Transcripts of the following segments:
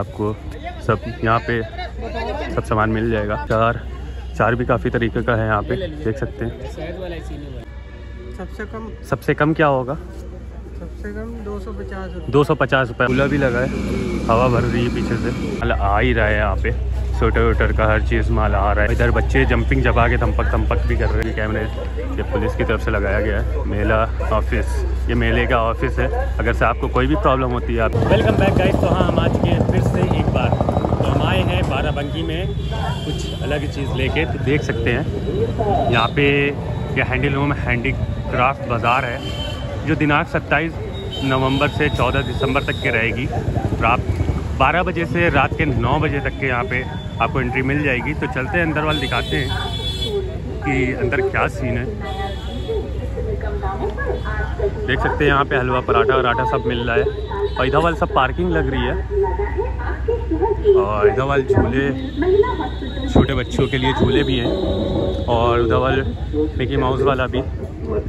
आपको सब यहाँ पे सब सामान मिल जाएगा। चार भी काफ़ी तरीके का है यहाँ पे, देख सकते हैं। सबसे कम क्या होगा? सबसे कम 250 रुपये। कूलर भी लगा है, हवा भर रही है पीछे से। माल आ ही रहा है यहाँ पे, स्वेटर वेटर का हर चीज़ माल आ रहा है। इधर बच्चे जंपिंग जबा के थम्पक भी कर रहे हैं। कैमरे ये पुलिस की तरफ से लगाया गया है। मेला ऑफिस, ये मेले का ऑफिस है। अगर से आपको कोई भी प्रॉब्लम होती है आप। Welcome back guys. तो हाँ, हम आज के फिर से एक बार तो हम आए हैं बाराबंकी में कुछ अलग चीज़ लेके। तो देख सकते हैं यहाँ पे ये हैंडलूम हैंडीक्राफ्ट बाज़ार है जो दिनांक 27 नवंबर से 14 दिसंबर तक के रहेगी। तो आप 12 बजे से रात के 9 बजे तक के यहाँ पे आपको एंट्री मिल जाएगी। तो चलते हैं अंदर वाले, दिखाते हैं कि अंदर क्या सीन है। देख सकते हैं यहाँ पे हलवा पराठा वराठा सब मिल रहा है। और इधर वाले सब पार्किंग लग रही है। और इधर वाले झूले, छोटे बच्चों के लिए झूले भी हैं। और उधर वाले मिकी माउस वाला भी देख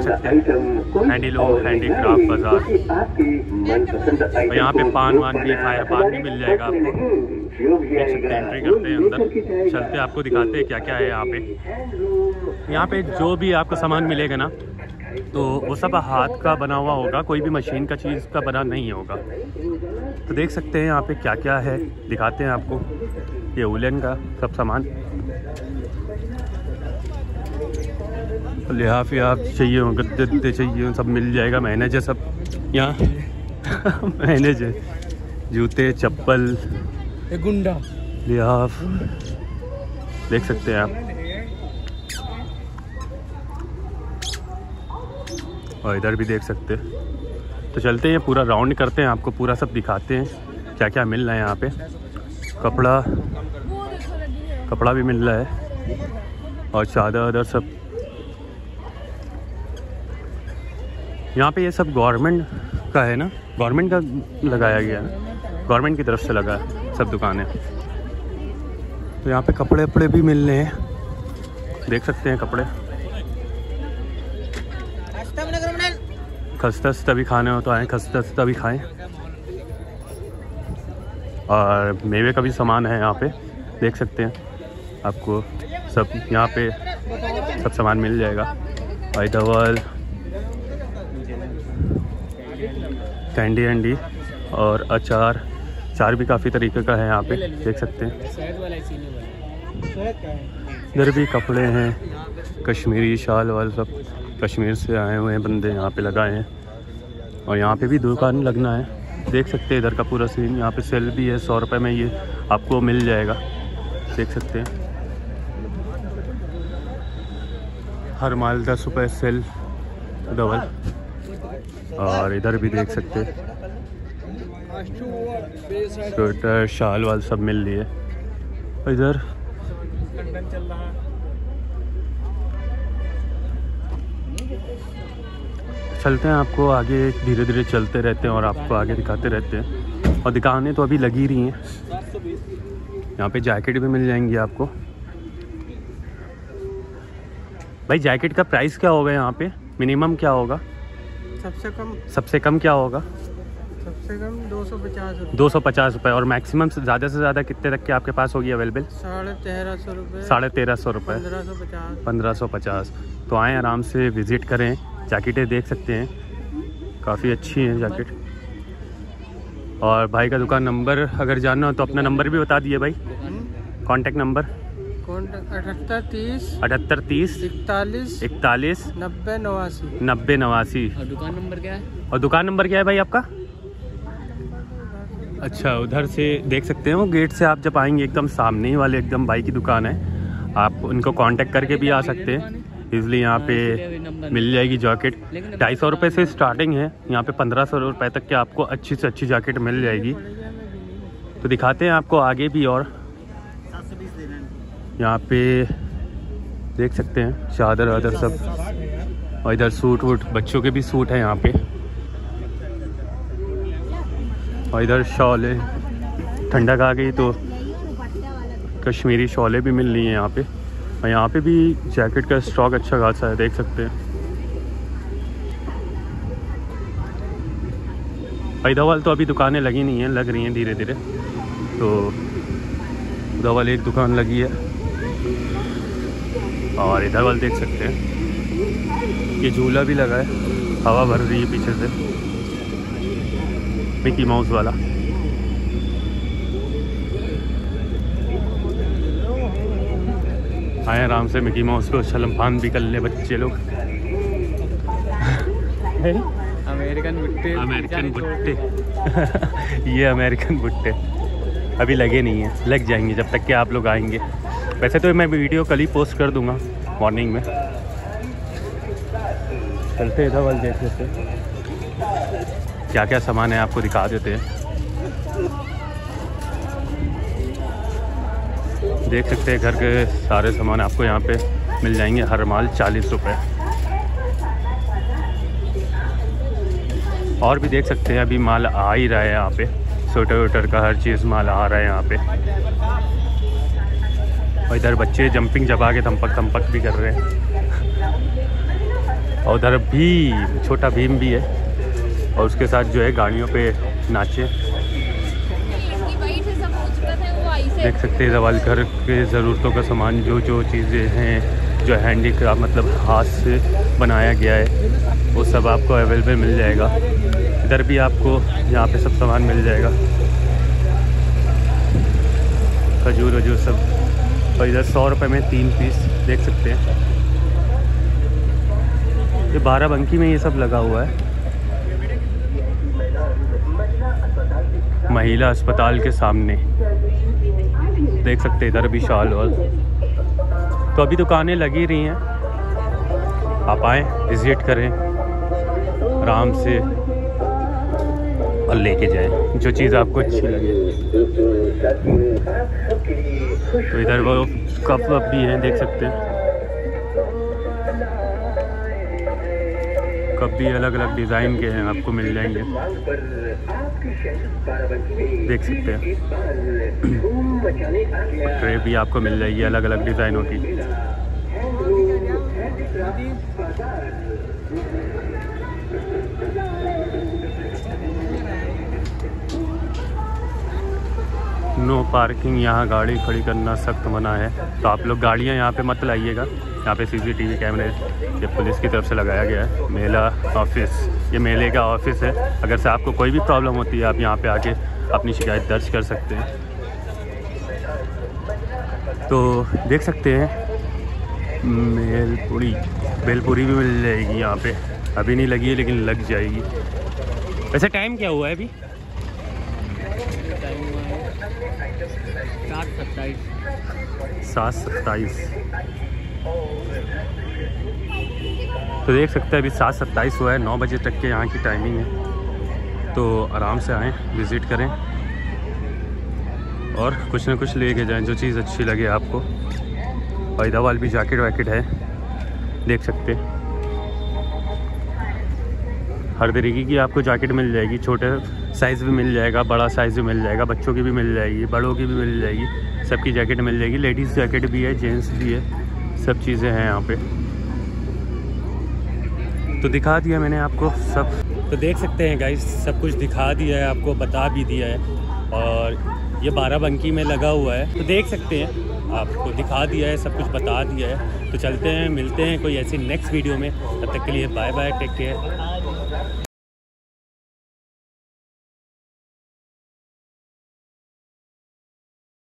सकते हैं। हैंडीलूम हैंडीक्राफ्ट बाजार। और यहाँ पे पान वान भी, फायर पान भी मिल जाएगा आपको। देख सकते हैं, एंट्री करते हैं अंदर, चलते हैं आपको दिखाते हैं क्या क्या है यहाँ पे। यहाँ पे जो भी आपको सामान मिलेगा ना तो वो सब हाथ का बना हुआ होगा, कोई भी मशीन का चीज़ का बना नहीं होगा। तो देख सकते हैं यहाँ पे क्या क्या है, दिखाते हैं आपको। ये वुलन का सब सामान, लिहाफ याफ चाहिए हो, गद्दे चाहिए हो, सब मिल जाएगा। मैनेज है सब यहाँ मैनेज है। जूते, चप्पल, गुंडा, लिहाफ, देख सकते हैं आप। और इधर भी देख सकते हैं। तो चलते हैं पूरा राउंड करते हैं, आपको पूरा सब दिखाते हैं क्या क्या मिल रहा है यहाँ पे। कपड़ा भी मिल रहा है और चादर उधर सब। यहाँ पे ये सब गवर्नमेंट का है ना, गवर्नमेंट का लगाया गया है, गवर्नमेंट की तरफ से लगा है सब दुकानें। तो यहाँ पे कपड़े वपड़े भी मिल रहे हैं, देख सकते हैं कपड़े। खस्ता भी खाने हो तो आए, खस्ता भी खाएं। और मेवे का भी सामान है यहाँ पे, देख सकते हैं। आपको सब यहाँ पे सब सामान मिल जाएगा। और इधर कैंडी एंडी और अचार भी काफ़ी तरीके का है यहाँ पे, देख सकते हैं। इधर भी कपड़े हैं, कश्मीरी शाल वाल, सब कश्मीर से आए हुए हैं बंदे यहाँ पे लगाए हैं। और यहाँ पे भी दुकान लगना है, देख सकते हैं इधर का पूरा सीन। यहाँ पे सेल भी है, 100 रुपये में ये आपको मिल जाएगा, देख सकते हैं। हर माल 10 रुपये सेल डबल। और इधर भी देख सकते हैं, स्वेटर शाल वाल सब मिल रही है। और इधर चलते हैं, आपको आगे धीरे धीरे चलते रहते हैं और आपको आगे दिखाते रहते हैं। और दुकानें तो अभी लगी रही हैं। यहाँ पे जैकेट भी मिल जाएंगी आपको। भाई जैकेट का प्राइस क्या होगा यहाँ पे, मिनिमम क्या होगा? सबसे कम क्या होगा? सबसे कम 250 रुपये। और मैक्सिमम से ज़्यादा कितने तक के आपके पास होगी अवेलेबल? 1350 रुपये। 1350 रुपये, 1550। तो आएँ, आराम से विज़िट करें। जैकेटें देख सकते हैं, काफ़ी अच्छी हैं जैकेट। और भाई का दुकान नंबर अगर जानना हो तो अपना नंबर भी बता दिए भाई। कांटेक्ट नंबर 7830 41 41 90 89 और दुकान नंबर क्या है? और दुकान नंबर क्या है भाई आपका? अच्छा, उधर से देख सकते हैं, वो गेट से आप जब आएंगे एकदम सामने ही वाले एकदम भाई की दुकान है। आप उनको कांटेक्ट करके भी आ सकते हैं इज़िली। यहाँ पे मिल जाएगी जैकेट, 250 रुपये से स्टार्टिंग है। यहाँ पे 1500 रुपये तक के आपको अच्छी से अच्छी जैकेट मिल जाएगी। तो दिखाते हैं आपको आगे भी। और यहाँ पे देख सकते हैं चादर वादर सब। और इधर सूट वूट, बच्चों के भी सूट है यहाँ पे। और इधर शॉल है, ठंडक आ गई तो कश्मीरी शॉलें भी मिल रही हैं यहाँ पे। और यहाँ पे भी जैकेट का स्टॉक अच्छा खासा है, देख सकते हैं। फैदावाल तो अभी दुकानें लगी नहीं हैं, लग रही हैं धीरे धीरे। तो उदावाल एक दुकान लगी है और इधर वाल देख सकते हैं ये झूला भी लगा है, हवा भर रही है पीछे से मिकी माउस वाला। आए आराम से मिकी माउस को शलमफान भी कर ले बच्चे लोग। अमेरिकन भुट्टे ये अमेरिकन भुट्टे अभी लगे नहीं हैं, लग जाएंगे जब तक कि आप लोग आएंगे। वैसे तो मैं वीडियो कल ही पोस्ट कर दूंगा मॉर्निंग में। चलते इधर वाल देख लेते क्या क्या सामान है, आपको दिखा देते हैं। देख सकते हैं घर के सारे सामान आपको यहाँ पे मिल जाएंगे, हर माल 40 रुपये। और भी देख सकते हैं अभी माल आ ही रहा है यहाँ पे, स्वेटर वेटर का हर चीज़ माल आ रहा है यहाँ पे। और इधर बच्चे जंपिंग जबा के थम्पक थम्पक भी कर रहे हैं। और उधर भी छोटा भीम भी है और उसके साथ जो है गाड़ियों पे नाचे। देख सकते हैं जवाल घर के ज़रूरतों का सामान, जो जो चीज़ें हैं जो हैंडीक्राफ्ट मतलब हाथ से बनाया गया है वो सब आपको अवेलेबल मिल जाएगा। इधर भी आपको यहाँ पे सब सामान मिल जाएगा, खजूर वजूर सब। और इधर 100 रुपये में 3 पीस देख सकते हैं। ये बाराबंकी में ये सब लगा हुआ है, महिला अस्पताल के सामने। देख सकते इधर भी शाल वाल। तो अभी दुकानें लगी रही हैं, आप आएँ विजिट करें आराम से और लेके जाएं जो चीज़ आपको अच्छी लगे। तो इधर वो कप वप भी हैं, देख सकते हैं कप भी अलग अलग डिज़ाइन के हैं, आपको मिल जाएंगे। देख सकते हैं ट्रे भी आपको मिल जाएगी अलग अलग डिज़ाइनों की। नो पार्किंग, यहाँ गाड़ी खड़ी करना सख्त मना है, तो आप लोग गाड़ियाँ यहाँ पे मत लाइएगा। यहाँ पे CCTV कैमरे ये पुलिस की तरफ से लगाया गया है। मेला ऑफिस, ये मेले का ऑफिस है, अगर से आपको कोई भी प्रॉब्लम होती है आप यहाँ पे आके अपनी शिकायत दर्ज कर सकते हैं। तो देख सकते हैं बेलपुरी भी मिल जाएगी यहाँ पे, अभी नहीं लगी है लेकिन लग जाएगी। वैसे टाइम क्या हुआ है अभी? 7:27। तो देख सकते हैं अभी 7:27 हुआ है, 9 बजे तक के यहाँ की टाइमिंग है। तो आराम से आएँ विज़िट करें और कुछ ना कुछ ले के जाएँ जो चीज़ अच्छी लगे आपको। फैदावाल भी जैकेट वैकेट है, देख सकते हर तरीके की आपको जैकेट मिल जाएगी। छोटे साइज़ भी मिल जाएगा, बड़ा साइज़ भी मिल जाएगा, बच्चों की भी मिल जाएगी, बड़ों की भी मिल जाएगी, सबकी जैकेट मिल जाएगी। लेडीज़ जैकेट भी है, जेंट्स भी है, सब चीज़ें हैं यहाँ पे। तो दिखा दिया मैंने आपको सब। तो देख सकते हैं गाइस सब कुछ दिखा दिया है, आपको बता भी दिया है। और ये बाराबंकी में लगा हुआ है, तो देख सकते हैं आपको दिखा दिया है, सब कुछ बता दिया है। तो चलते हैं, मिलते हैं कोई ऐसी नेक्स्ट वीडियो में। तब तक के लिए बाय बाय, टेक केयर।